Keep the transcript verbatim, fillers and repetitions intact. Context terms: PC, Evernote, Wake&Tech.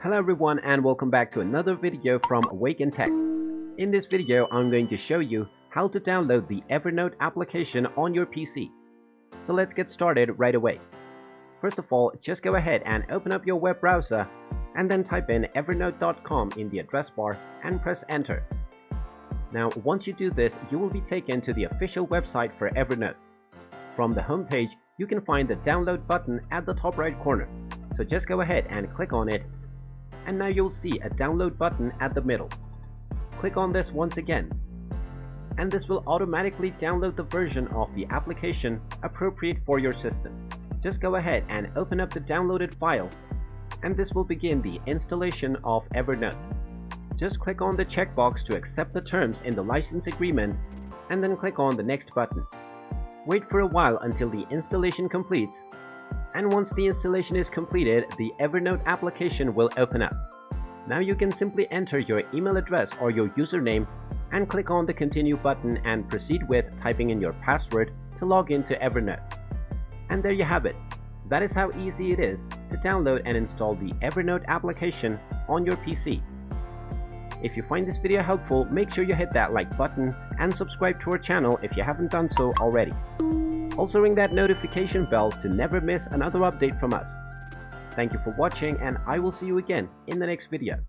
Hello everyone and welcome back to another video from Wake and Tech. In this video I'm going to show you how to download the Evernote application on your P C. So let's get started right away. First of all, just go ahead and open up your web browser and then type in evernote dot com in the address bar and press enter. Now once you do this, you will be taken to the official website for Evernote. From the home page, you can find the download button at the top right corner. So just go ahead and click on it. And now you'll see a download button at the middle. Click on this once again, and this will automatically download the version of the application appropriate for your system. Just go ahead and open up the downloaded file, and this will begin the installation of Evernote. Just click on the checkbox to accept the terms in the license agreement, and then click on the next button. Wait for a while until the installation completes. And once the installation is completed, the Evernote application will open up. Now you can simply enter your email address or your username and click on the continue button and proceed with typing in your password to log into Evernote. And there you have it. That is how easy it is to download and install the Evernote application on your P C. If you find this video helpful, make sure you hit that like button and subscribe to our channel if you haven't done so already. Also ring that notification bell to never miss another update from us. Thank you for watching and I will see you again in the next video.